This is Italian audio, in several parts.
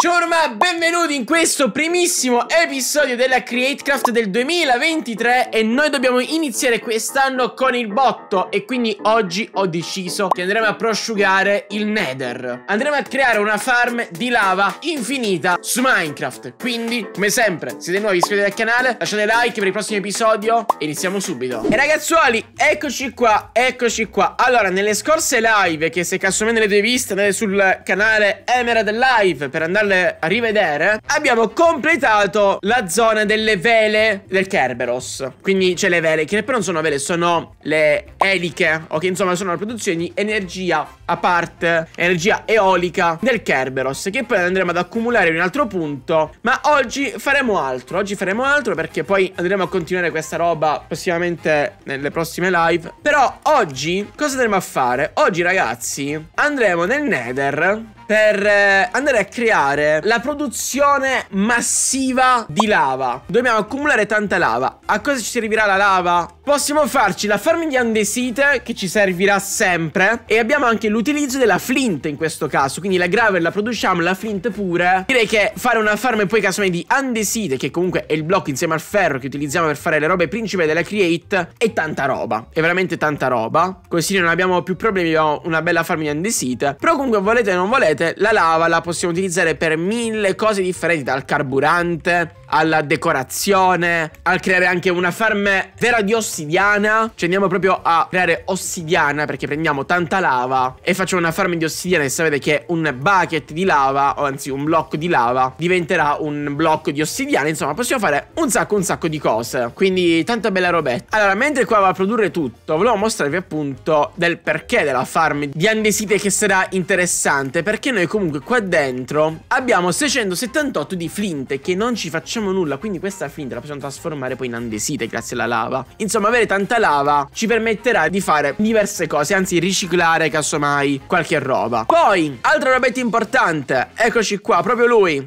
Ciao ormai, benvenuti in questo primissimo episodio della Createcraft del 2023. E noi dobbiamo iniziare quest'anno con il botto, e quindi oggi ho deciso che andremo a prosciugare il Nether. Andremo a creare una farm di lava infinita su Minecraft. Quindi, come sempre, se siete nuovi iscrivetevi al canale, lasciate like per il prossimo episodio e iniziamo subito. E ragazzuoli, eccoci qua, eccoci qua. Allora, nelle scorse live, che se casomai le avete viste, andate sul canale Emerald Live per andare a rivedere, abbiamo completato la zona delle vele del Kerberos. Quindi c'è le vele, che però non sono vele, sono le eliche, o che insomma sono la produzione di energia a parte, energia eolica del Kerberos, che poi andremo ad accumulare in un altro punto. Ma oggi faremo altro, oggi faremo altro, perché poi andremo a continuare questa roba prossimamente nelle prossime live. Però oggi cosa andremo a fare? Oggi ragazzi andremo nel Nether per andare a creare la produzione massiva di lava. Dobbiamo accumulare tanta lava. A cosa ci servirà la lava? Possiamo farci la farm di Andesite, che ci servirà sempre, e abbiamo anche l'utilizzo della flint in questo caso. Quindi la gravel la produciamo, la flint pure. Direi che fare una farm poi casomai di Andesite, che comunque è il blocco insieme al ferro che utilizziamo per fare le robe principali della Create, è tanta roba, è veramente tanta roba. Così non abbiamo più problemi, abbiamo una bella farm di Andesite. Però comunque volete o non volete, la lava la possiamo utilizzare per mille cose differenti, dal carburante alla decorazione, al creare anche una farm vera di ossidiana. Cioè andiamo proprio a creare ossidiana, perché prendiamo tanta lava e facciamo una farm di ossidiana. E sapete che un bucket di lava, o anzi un blocco di lava, diventerà un blocco di ossidiana. Insomma possiamo fare un sacco di cose, quindi tanta bella robetta. Allora, mentre qua va a produrre tutto, volevo mostrarvi appunto del perché della farm di Andesite, che sarà interessante, perché noi comunque qua dentro abbiamo 678 di flinte, che non ci facciamo nulla. Quindi questa flinte la possiamo trasformare poi in andesite grazie alla lava. Insomma, avere tanta lava ci permetterà di fare diverse cose, anzi riciclare casomai qualche roba. Poi, altra robetta importante, eccoci qua, proprio lui.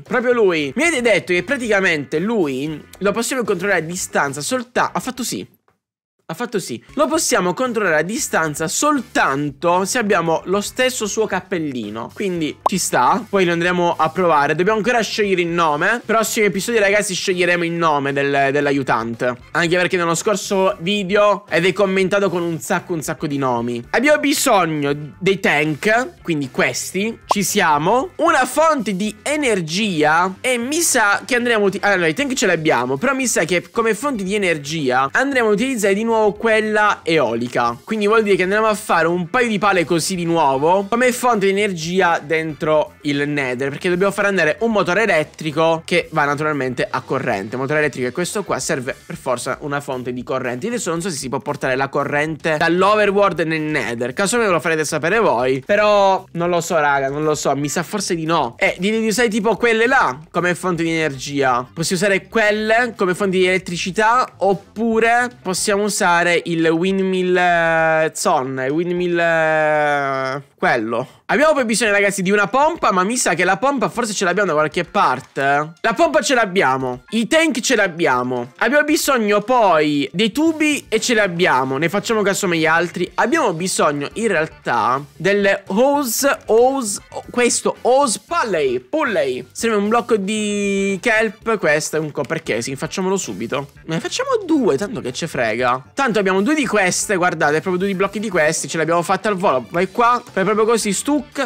Mi avete detto che praticamente lui lo possiamo controllare a distanza soltanto... Ha fatto sì. Lo possiamo controllare a distanza soltanto se abbiamo lo stesso suo cappellino. Quindi ci sta. Poi lo andremo a provare. Dobbiamo ancora scegliere il nome. Prossimi episodi ragazzi sceglieremo il nome dell'aiutante. Anche perché nello scorso video avete commentato con un sacco di nomi. Abbiamo bisogno dei tank, quindi questi. Ci siamo. Una fonte di energia. E mi sa che andremo a utilizzare... Allora, i tank ce li abbiamo, però mi sa che come fonte di energia andremo a utilizzare di nuovo quella eolica. Quindi vuol dire che andremo a fare un paio di pale così di nuovo come fonte di energia dentro il Nether, perché dobbiamo far andare un motore elettrico che va naturalmente a corrente. Motore elettrico è questo qua, serve per forza una fonte di corrente. Io adesso non so se si può portare la corrente dall'overworld nel Nether, casomai ve lo farete sapere voi, però non lo so raga, non lo so, mi sa forse di no. Di usare tipo quelle là come fonte di energia. Possiamo usare quelle come fonte di elettricità, oppure possiamo usare il windmill zone, il windmill quello. Abbiamo poi bisogno ragazzi di una pompa, ma mi sa che la pompa forse ce l'abbiamo da qualche parte. La pompa ce l'abbiamo, i tank ce l'abbiamo. Abbiamo bisogno poi dei tubi e ce li abbiamo, ne facciamo casomai gli altri. Abbiamo bisogno in realtà delle hose, questo hose pulley. Serve un blocco di kelp, questo è un coperchesi, facciamolo subito. Ne facciamo due, tanto che ce frega. Tanto abbiamo due di queste, guardate, proprio due di blocchi di questi, ce l'abbiamo fatta al volo. Vai qua, fai proprio così, stuck,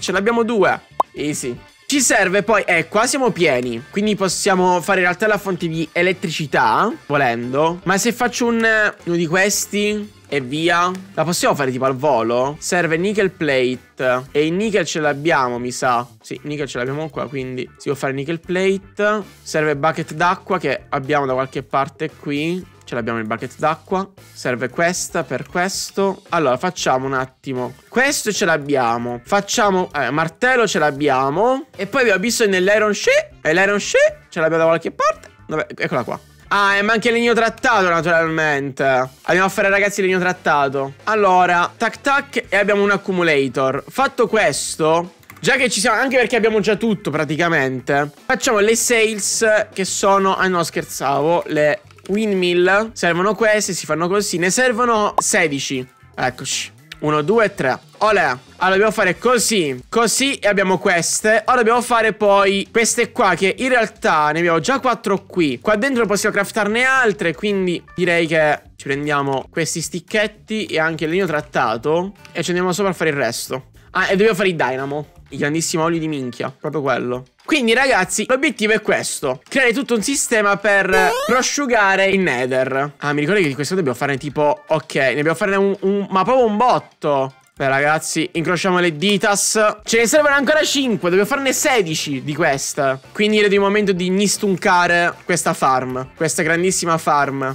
ce l'abbiamo due. Easy. Ci serve poi, qua siamo pieni, quindi possiamo fare in realtà la fonte di elettricità, volendo. Ma se faccio uno di questi... e via. La possiamo fare tipo al volo? Serve nickel plate. E il nickel ce l'abbiamo mi sa. Sì, nickel ce l'abbiamo qua, quindi si può fare nickel plate. Serve bucket d'acqua, che abbiamo da qualche parte qui. Ce l'abbiamo il bucket d'acqua. Serve questa per questo. Allora facciamo un attimo. Questo ce l'abbiamo. Facciamo martello ce l'abbiamo. E poi abbiamo bisogno dell'iron sheet. E l'iron sheet ce l'abbiamo da qualche parte. Dove? Eccola qua. Ah, e manca il legno trattato naturalmente. Andiamo a fare ragazzi il legno trattato. Allora, tac tac, e abbiamo un accumulator. Fatto questo, già che ci siamo, anche perché abbiamo già tutto praticamente, facciamo le sails, che sono... ah no, scherzavo, le windmill. Servono queste, si fanno così. Ne servono 16. Eccoci. 1, 2, 3. Olè. Allora dobbiamo fare così, così, e abbiamo queste. Ora dobbiamo fare poi queste qua, che in realtà ne abbiamo già 4 qui. Qua dentro possiamo craftarne altre, quindi direi che ci prendiamo questi sticchetti e anche il legno trattato e ci andiamo sopra a fare il resto. Ah, e dobbiamo fare i dynamo, i grandissimi oli di minchia, proprio quello. Quindi ragazzi, l'obiettivo è questo: creare tutto un sistema per prosciugare il nether. Ah, mi ricordo che di questo dobbiamo fare tipo, ok, ne dobbiamo fare ma proprio un botto. Beh ragazzi, incrociamo le ditas. Ce ne servono ancora 5, dobbiamo farne 16 di queste. Quindi è il momento di nistuncare questa farm, questa grandissima farm.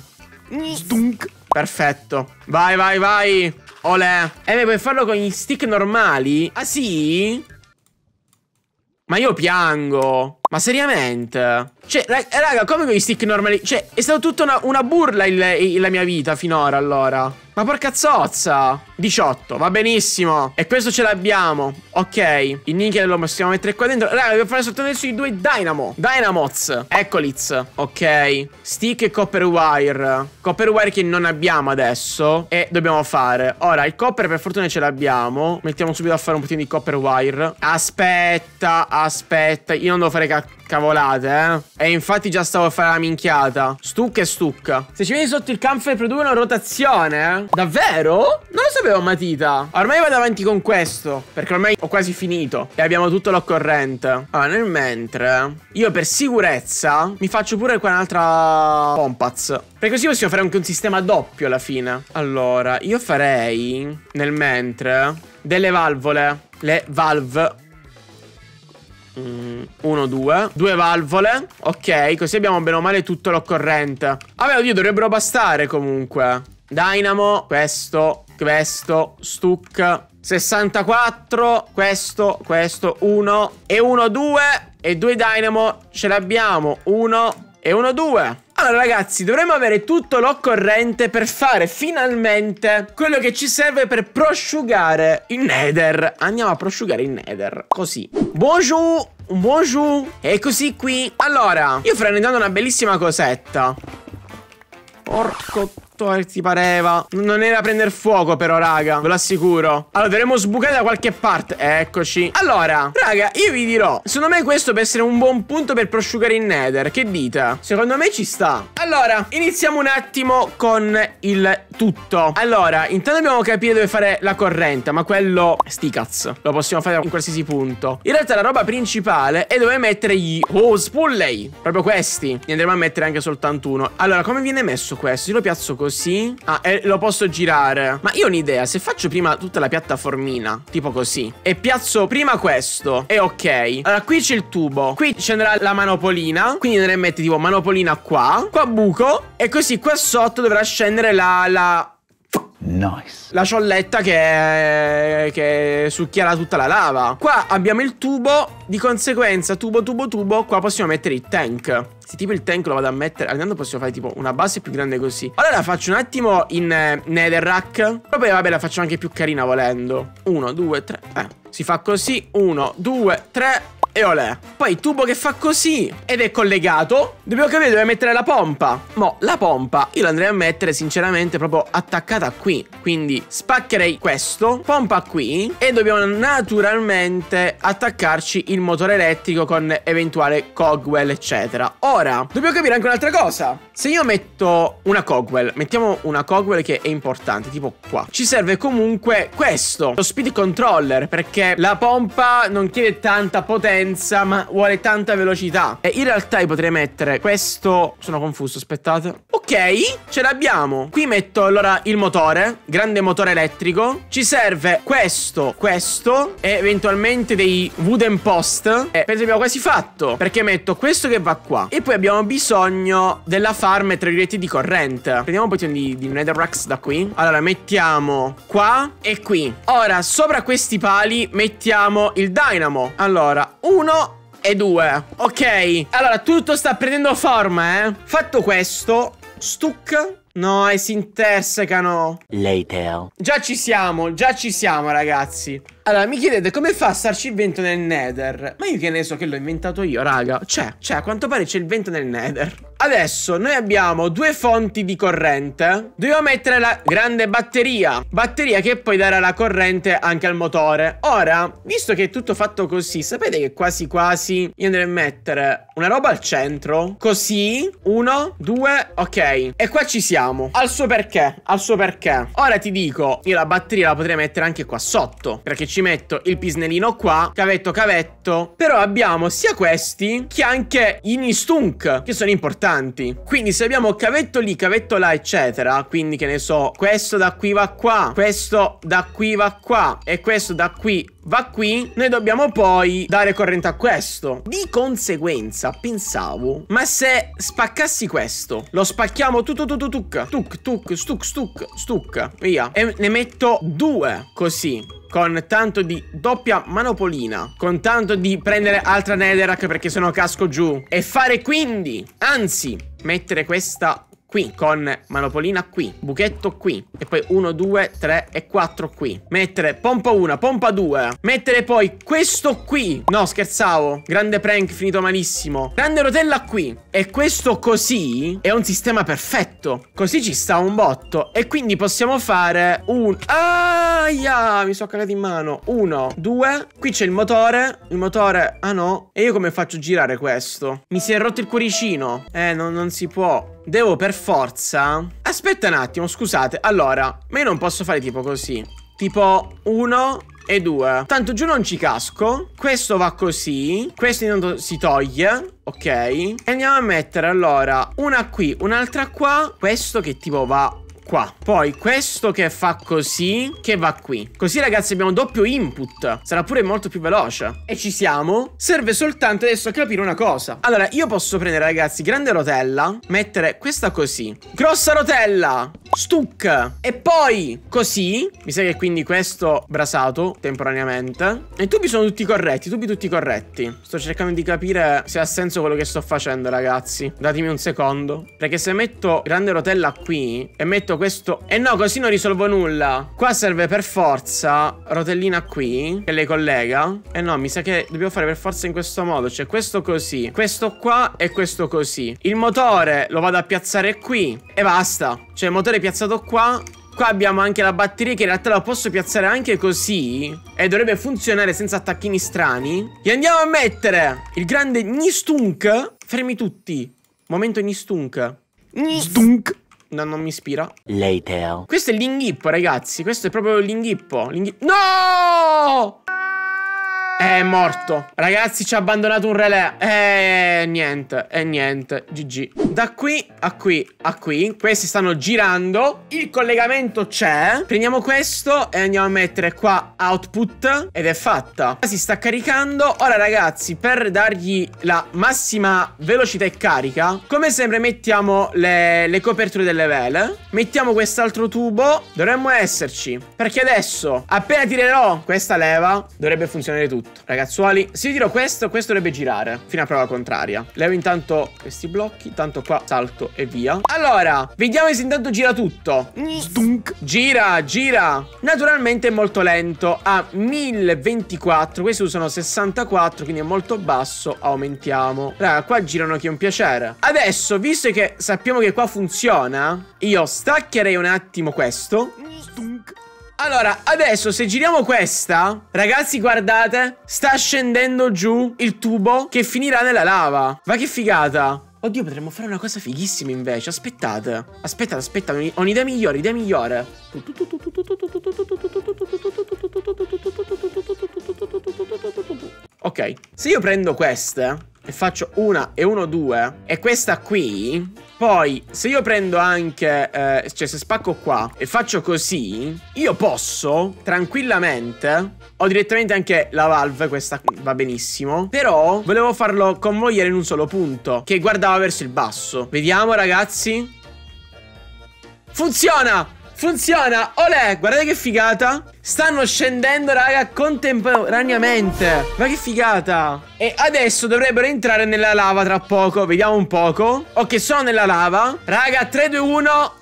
Stunk. Perfetto. Vai, vai, vai. Olè. Beh, puoi farlo con gli stick normali? Ah sì? Ma io piango. Ma seriamente? Cioè, raga, come con gli stick normali? Cioè, è stata tutta una burla la mia vita finora, allora. Ma porca zozza. 18, va benissimo. E questo ce l'abbiamo. Ok, il nickel lo possiamo mettere qua dentro. Raga, dobbiamo fare soltanto adesso i 2 dynamo. Dynamoz. Eccoliz. Ok, stick e copper wire. Copper wire che non abbiamo adesso e dobbiamo fare. Ora, il copper per fortuna ce l'abbiamo. Mettiamo subito a fare un pochino di copper wire. Aspetta, aspetta. Io non devo fare cavolate, eh. E infatti già stavo a fare la minchiata. Stucca e stucca. Se ci vedi sotto il camper producono rotazione, eh? Davvero? Non lo sapevo, matita. Ormai vado avanti con questo, perché ormai ho quasi finito e abbiamo tutto l'occorrente. Allora, nel mentre, io per sicurezza mi faccio pure qua un'altra pompaz, perché così possiamo fare anche un sistema doppio alla fine. Allora, io farei, nel mentre, delle valvole. Le valve 1, 2, 2 valvole. Ok, così abbiamo bene o male tutto l'occorrente. Vabbè, oddio, dovrebbero bastare comunque. Dynamo, questo, stuck 64, questo, 1 e 1, 2 e 2 dynamo ce l'abbiamo. 1 e 1, 2. Allora ragazzi, dovremmo avere tutto l'occorrente per fare finalmente quello che ci serve per prosciugare il nether. Andiamo a prosciugare il nether, così. Bonjour, bonjour. E così qui. Allora, io farei andando una bellissima cosetta. Porco torre, ti pareva. Non era prendere fuoco però, raga, ve lo assicuro. Allora, dovremmo sbucare da qualche parte. Eccoci. Allora, raga, io vi dirò, secondo me questo può essere un buon punto per prosciugare il nether. Che dite? Secondo me ci sta. Allora, iniziamo un attimo con il tutto. Allora, intanto dobbiamo capire dove fare la corrente, ma quello, sti cazzo, lo possiamo fare in qualsiasi punto. In realtà la roba principale è dove mettere gli Soul Spulley, proprio questi. Ne andremo a mettere anche soltanto uno. Allora, come viene messo questo? Io lo piazzo così. Ah, e lo posso girare. Ma io ho un'idea. Se faccio prima tutta la piattaformina, tipo così, e piazzo prima questo, è ok. Allora, qui c'è il tubo, qui ci andrà la manopolina, quindi andrei a mettere tipo manopolina qua, qua buco, e così qua sotto dovrà scendere la sciolletta che succhierà tutta la lava. Qua abbiamo il tubo, di conseguenza tubo. Qua possiamo mettere il tank. Se tipo il tank lo vado a mettere, andando possiamo fare tipo una base più grande così. Allora la faccio un attimo in Netherrack. Proprio, vabbè, la faccio anche più carina volendo. 1, 2, 3. Si fa così. 1, 2, 3. E olè. Poi il tubo che fa così ed è collegato. Dobbiamo capire dove mettere la pompa. Mo, la pompa io la andrei a mettere sinceramente proprio attaccata qui. Quindi spaccherei questo, pompa qui, e dobbiamo naturalmente attaccarci il motore elettrico con eventuale cogwell eccetera. Ora, dobbiamo capire anche un'altra cosa. Se io metto una cogwell, mettiamo una cogwell che è importante, tipo qua, ci serve comunque questo, lo speed controller, perché la pompa non chiede tanta potenza, ma vuole tanta velocità. E in realtà io potrei mettere questo. Sono confuso, aspettate. Ok, ce l'abbiamo. Qui metto allora il motore, grande motore elettrico. Ci serve questo e eventualmente dei wooden post. E penso abbiamo quasi fatto, perché metto questo che va qua. E poi abbiamo bisogno della farm, tra virgolette, di corrente. Prendiamo un pochino di netherracks da qui. Allora mettiamo qua e qui. Ora sopra questi pali mettiamo il dynamo. Allora 1 e 2. Ok, allora tutto sta prendendo forma, eh. Fatto questo, stuc. No, e si intersecano. Later. Già ci siamo, ragazzi. Allora, mi chiedete come fa a starci il vento nel Nether? Ma io che ne so, che l'ho inventato io, raga. C'è, a quanto pare c'è il vento nel Nether. Adesso noi abbiamo due fonti di corrente. Dobbiamo mettere la grande batteria. Batteria che poi darà la corrente anche al motore. Ora, visto che è tutto fatto così, sapete che quasi quasi io andrei a mettere una roba al centro. Così, uno, due, ok. E qua ci siamo. Al suo perché, al suo perché. Ora ti dico, io la batteria la potrei mettere anche qua sotto, perché ci metto il pisnellino qua, cavetto, cavetto. Però abbiamo sia questi che anche i nistunk, che sono importanti. Quindi se abbiamo cavetto lì, cavetto là, eccetera, quindi che ne so, questo da qui va qua, questo da qui va qua e questo da qui va qui, noi dobbiamo poi dare corrente a questo. Di conseguenza pensavo, ma se spaccassi questo, lo spacchiamo tuc tuc tuc, via, e ne metto due così, con tanto di doppia manopolina, con tanto di prendere altra netherrack perché sennò casco giù, e fare quindi, anzi, mettere questa qui, con manopolina qui, buchetto qui, e poi 1, 2, 3 e 4 qui. Mettere pompa 1, pompa 2. Mettere poi questo qui. No, scherzavo. Grande prank finito malissimo. Grande rotella qui. E questo così è un sistema perfetto. Così ci sta un botto. E quindi possiamo fare un... Aia, mi sono cagato in mano. 1, 2. Qui c'è il motore. Il motore... Ah no. E io come faccio a girare questo? Mi si è rotto il cuoricino. Non si può. Devo per forza... Aspetta un attimo, scusate. Allora, ma io non posso fare tipo così. Tipo 1 e 2. Tanto giù non ci casco. Questo va così. Questo intanto si toglie. Ok. E andiamo a mettere allora una qui, un'altra qua. Questo che tipo va... qua. Poi questo che fa così, che va qui. Così ragazzi abbiamo doppio input. Sarà pure molto più veloce. E ci siamo. Serve soltanto adesso a capire una cosa. Allora io posso prendere ragazzi grande rotella, mettere questa così, grossa rotella, stuc, e poi così. Mi sa che quindi questo brasato temporaneamente. E i tubi sono tutti corretti, tubi tutti corretti. Sto cercando di capire se ha senso quello che sto facendo ragazzi. Datemi un secondo, perché se metto grande rotella qui e metto questo, e no, così non risolvo nulla. Qua serve per forza rotellina qui, che le collega. E no, mi sa che dobbiamo fare per forza in questo modo. Cioè questo così, questo qua e questo così. Il motore lo vado a piazzare qui e basta. Cioè il motore è piazzato qua. Qua abbiamo anche la batteria che in realtà la posso piazzare anche così, e dovrebbe funzionare senza attacchini strani. E andiamo a mettere il grande nistunk. Fermi tutti. Momento nistunk. Nistunk. No, non mi ispira. Later. Questo è l'inghippo, ragazzi. Questo è proprio l'inghippo. No! È morto. Ragazzi, ci ha abbandonato un relè. Niente. Niente. GG. Da qui a qui a qui. Questi stanno girando. Il collegamento c'è. Prendiamo questo e andiamo a mettere qua output. Ed è fatta. Si sta caricando. Ora, ragazzi, per dargli la massima velocità e carica, come sempre mettiamo le coperture delle vele. Mettiamo quest'altro tubo. Dovremmo esserci. Perché adesso, appena tirerò questa leva, dovrebbe funzionare tutto. Ragazzuoli, se io tiro questo, questo dovrebbe girare fino a prova contraria. Levo intanto questi blocchi, tanto qua salto e via. Allora, vediamo se intanto gira tutto. Gira, gira. Naturalmente è molto lento, a 1024. Questi usano 64, quindi è molto basso. Aumentiamo. Raga, qua girano che è un piacere. Adesso, visto che sappiamo che qua funziona, io staccherei un attimo questo. Allora, adesso se giriamo questa, ragazzi guardate, sta scendendo giù il tubo che finirà nella lava. Ma che figata. Oddio, potremmo fare una cosa fighissima invece. Aspettate. Aspettate, aspettate. Ho un'idea migliore, idea migliore. Ok. Se io prendo queste e faccio una e uno, due, e questa qui, poi se io prendo anche cioè se spacco qua e faccio così, io posso tranquillamente, ho direttamente anche la valve, questa va benissimo. Però volevo farlo convogliare in un solo punto, che guardava verso il basso. Vediamo ragazzi. Funziona! Funziona! Olè! Guardate che figata! Stanno scendendo, raga, contemporaneamente. Ma che figata! E adesso dovrebbero entrare nella lava tra poco. Vediamo un poco. Ok, sono nella lava. Raga, 3, 2, 1.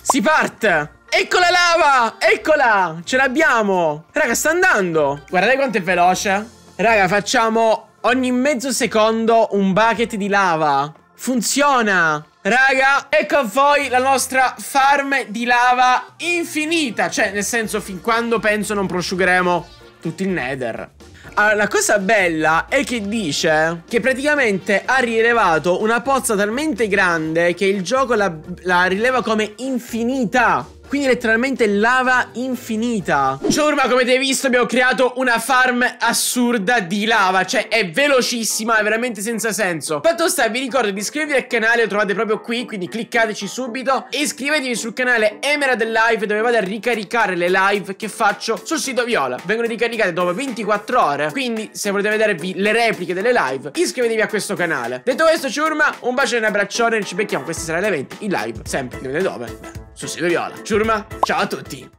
Si parte! Ecco la lava! Eccola! Ce l'abbiamo! Raga, sta andando! Guardate quanto è veloce! Raga, facciamo ogni mezzo secondo un bucket di lava. Funziona! Raga, ecco a voi la nostra farm di lava infinita. Cioè, nel senso, fin quando penso non prosciugheremo tutto il Nether. Allora, la cosa bella è che dice che praticamente ha rilevato una pozza talmente grande che il gioco la rileva come infinita. Quindi letteralmente lava infinita. Ciurma, come avete visto abbiamo creato una farm assurda di lava. Cioè è velocissima, è veramente senza senso. Fatto sta, vi ricordo di iscrivervi al canale, lo trovate proprio qui, quindi cliccateci subito. E iscrivetevi sul canale Emerald Live, dove vado a ricaricare le live che faccio sul Sido Viola. Vengono ricaricate dopo 24 ore, quindi se volete vedervi le repliche delle live, iscrivetevi a questo canale. Detto questo, ciurma, un bacio e un abbraccione, ci becchiamo questa sera alle 20 in live, sempre, dove? Sul Sido Viola. Ciurma, ciao a tutti!